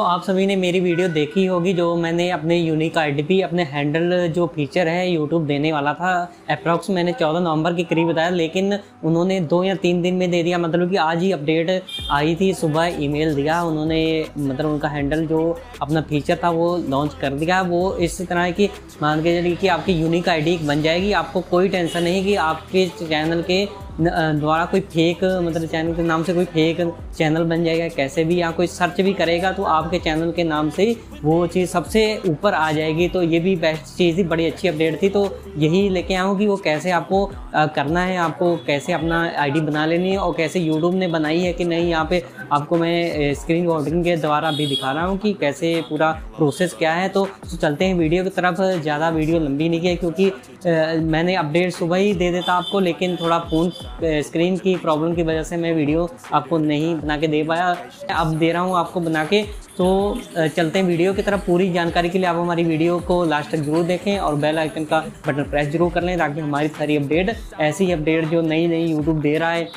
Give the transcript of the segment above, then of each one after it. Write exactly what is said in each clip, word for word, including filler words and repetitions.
तो आप सभी ने मेरी वीडियो देखी होगी जो मैंने अपने यूनिक आईडी अपने हैंडल जो फीचर है यूट्यूब देने वाला था अप्रॉक्स मैंने चौदह नवंबर के करीब बताया, लेकिन उन्होंने दो या तीन दिन में दे दिया। मतलब कि आज ही अपडेट आई थी, सुबह ईमेल दिया उन्होंने, मतलब उनका हैंडल जो अपना फीचर था वो लॉन्च कर दिया। वो इस तरह है कि मान के चलिए कि आपकी यूनिक आईडी बन जाएगी, आपको कोई टेंशन नहीं कि आपके चैनल के द्वारा कोई फेक, मतलब चैनल के नाम से कोई फेक चैनल बन जाएगा कैसे भी, या कोई सर्च भी करेगा तो आपके चैनल के नाम से वो चीज़ सबसे ऊपर आ जाएगी। तो ये भी बेस्ट चीज़ थी, बड़ी अच्छी अपडेट थी। तो यही लेके आऊँ कि वो कैसे आपको करना है, आपको कैसे अपना आईडी बना लेनी है और कैसे यूट्यूब ने बनाई है कि नहीं। यहाँ पे आपको मैं स्क्रीन रिकॉर्डिंग के द्वारा भी दिखा रहा हूँ कि कैसे पूरा प्रोसेस क्या है। तो चलते हैं वीडियो की तरफ, ज़्यादा वीडियो लंबी नहीं है क्योंकि मैंने अपडेट सुबह ही दे देता आपको, लेकिन थोड़ा फ़ोन स्क्रीन की प्रॉब्लम की वजह से मैं वीडियो आपको नहीं बना के दे पाया, अब दे रहा हूँ आपको बना के। तो चलते हैं वीडियो की तरफ। पूरी जानकारी के लिए आप हमारी वीडियो को लास्ट तक जरूर देखें और बेल आइकन का बटन प्रेस जरूर कर लें ताकि हमारी सारी अपडेट, ऐसी ही अपडेट जो नई नई यूट्यूब दे रहा है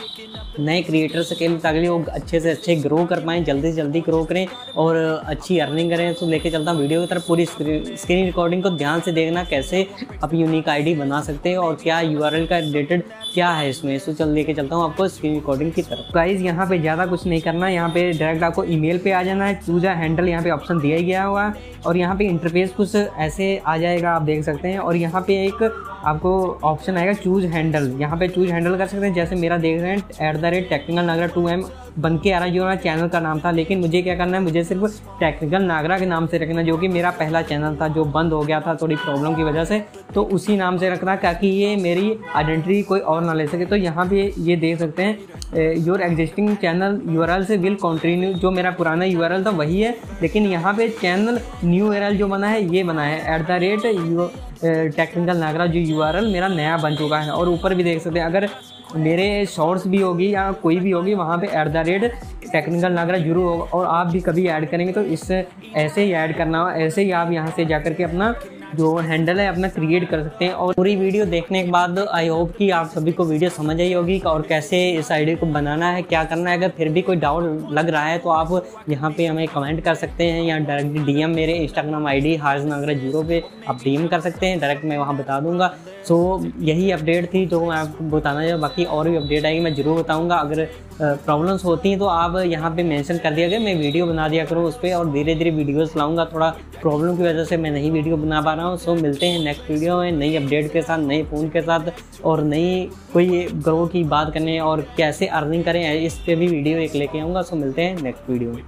नए क्रिएटर्स के लिए, ताकि वो अच्छे से अच्छे ग्रो कर पाएँ, जल्दी से जल्दी ग्रो करें और अच्छी अर्निंग करें। तो लेके चलता हूँ वीडियो की तरफ। पूरी स्क्रीन रिकॉर्डिंग को ध्यान से देखना कैसे आप यूनिक आई डी बना सकते हैं और क्या यू आर एल का रिलेटेड क्या है इसमें। सो चल लेके चलता हूँ आपको स्क्रीन रिकॉर्डिंग की तरफ। गाइस यहाँ पे ज़्यादा कुछ नहीं करना, यहाँ पे डायरेक्ट आपको ईमेल पे आ जाना है, चूज हैंडल यहाँ पे ऑप्शन दिया गया हुआ और यहाँ पे इंटरफेस कुछ ऐसे आ जाएगा, आप देख सकते हैं। और यहाँ पे एक आपको ऑप्शन आएगा चूज हैंडल, यहाँ पे चूज हैंडल कर सकते हैं। जैसे मेरा देख रहे हैं at the rate technical Nagra टू एम बन के आ रहा है, जो मेरा चैनल का नाम था, लेकिन मुझे क्या करना है, मुझे सिर्फ टेक्निकल नागरा के नाम से रखना, जो कि मेरा पहला चैनल था जो बंद हो गया था थोड़ी प्रॉब्लम की वजह से, तो उसी नाम से रखना ताकि ये मेरी आइडेंटिटी कोई और ना ले सके। तो यहाँ पे ये देख सकते हैं your existing channel U R L से विल कंटिन्यू, जो मेरा पुराना यू आर एल था वही है, लेकिन यहाँ पे channel new U R L जो बना है ये बना है at the rate U technical Nagra, जो यू आर एल मेरा नया बन चुका है। और ऊपर भी देख सकते हैं, अगर मेरे शॉर्ट्स भी होगी या कोई भी होगी वहाँ पे at the rate technical Nagra जरूर होगा, और आप भी कभी ऐड करेंगे तो इस ऐसे ही ऐड करना, ऐसे ही आप यहाँ से जा कर के अपना जो हैंडल है अपना क्रिएट कर सकते हैं। और पूरी वीडियो देखने के बाद आई होप कि आप सभी को वीडियो समझ आई होगी और कैसे इस आईडी को बनाना है, क्या करना है। अगर फिर भी कोई डाउट लग रहा है तो आप यहाँ पे हमें कमेंट कर सकते हैं या डायरेक्ट डीएम मेरे इंस्टाग्राम आईडी हार्ज नागरा जीरो पे आप डीएम कर सकते हैं, डायरेक्ट मैं वहाँ बता दूँगा। सो यही अपडेट थी जो मैं आपको बताना चाहूँ, बाकी और भी अपडेट आएगी मैं ज़रूर बताऊँगा। अगर प्रॉब्लम्स होती हैं तो आप यहाँ पे मेंशन कर दिया गया, मैं वीडियो बना दिया करूँ उस पर, और धीरे धीरे वीडियोस लाऊंगा। थोड़ा प्रॉब्लम की वजह से मैं नहीं वीडियो बना पा रहा हूँ। सो मिलते हैं नेक्स्ट वीडियो में नई अपडेट के साथ, नए फ़ोन के साथ और नई कोई ग्रो की बात करने और कैसे अर्निंग करें, इस पर भी वीडियो एक लेके आऊँगा। सो मिलते हैं नेक्स्ट वीडियो में।